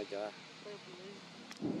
my God. They're blue.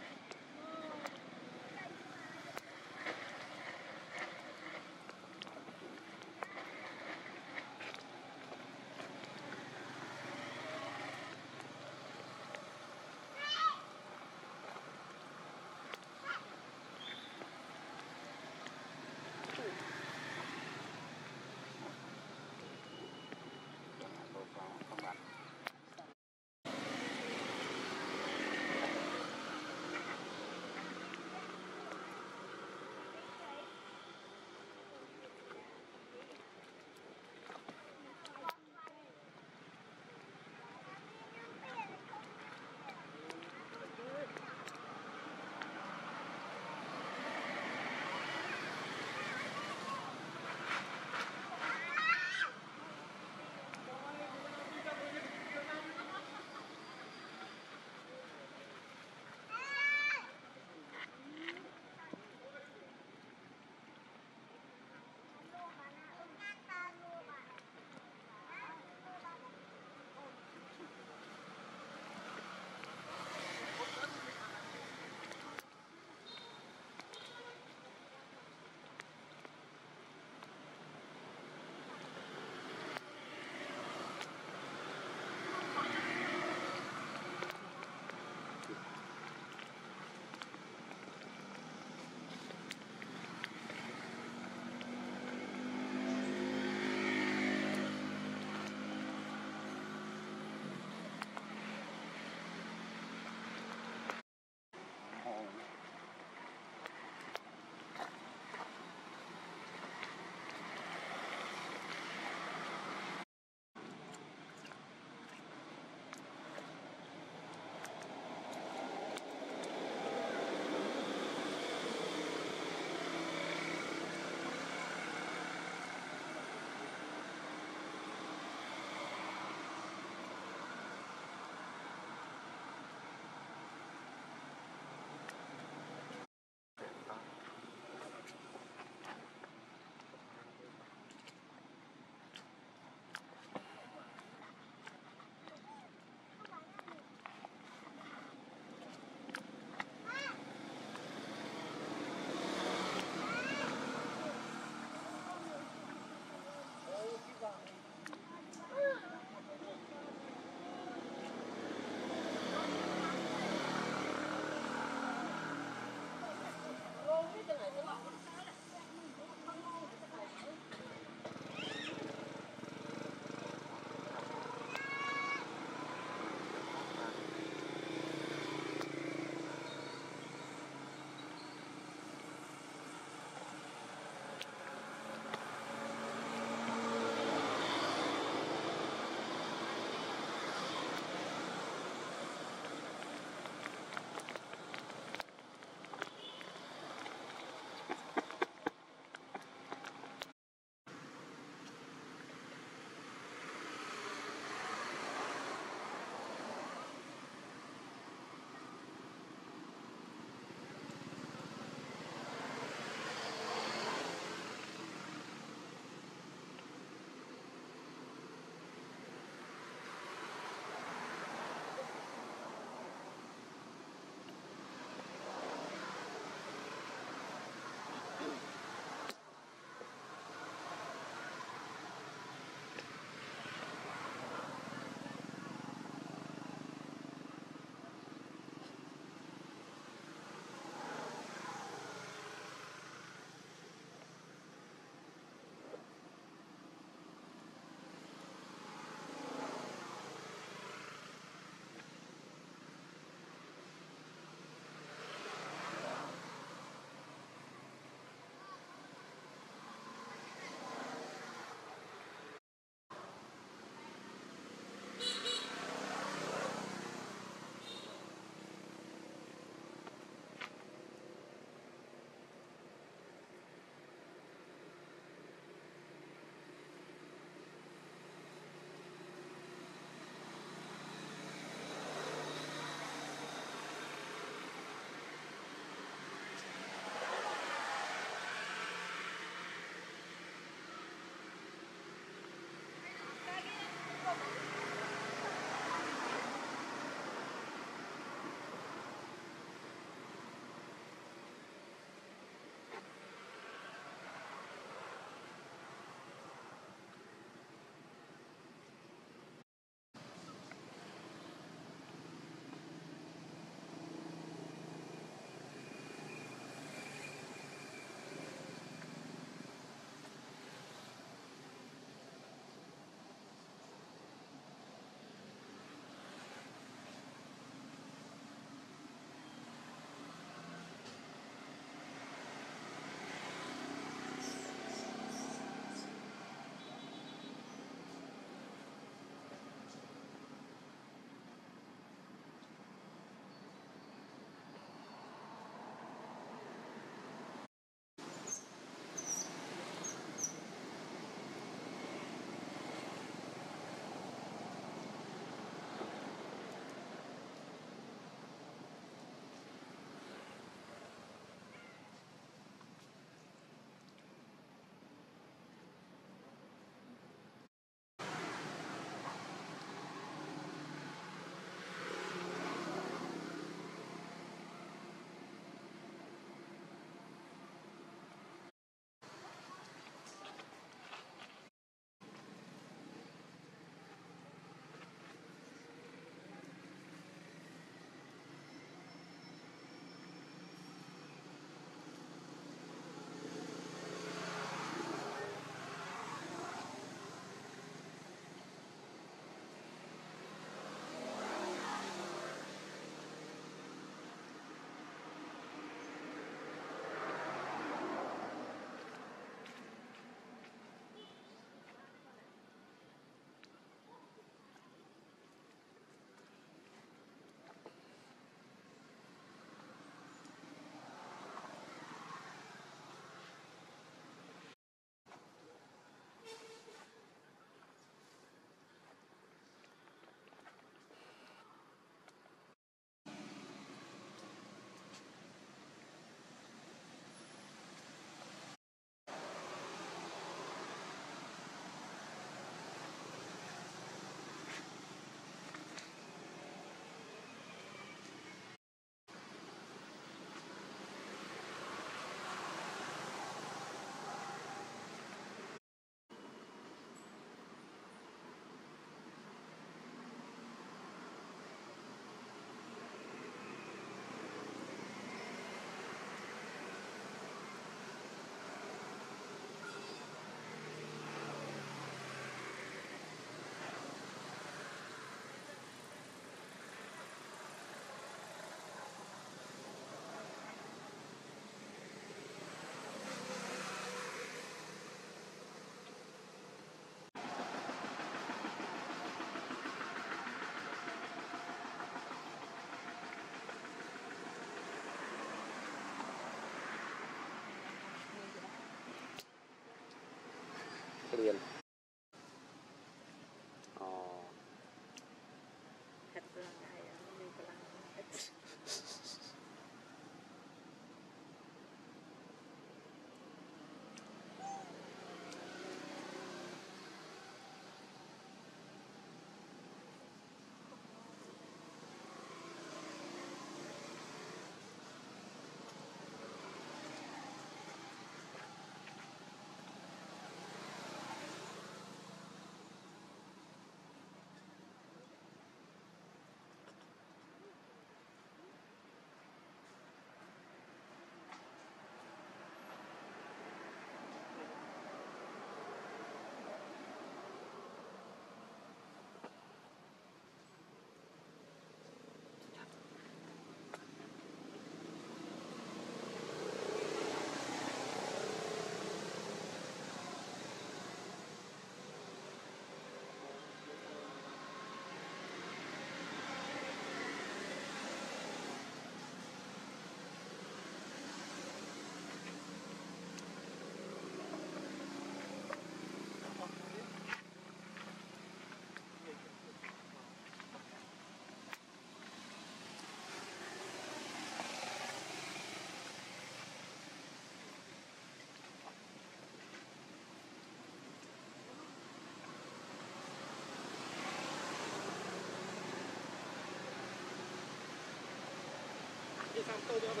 上豆胶的。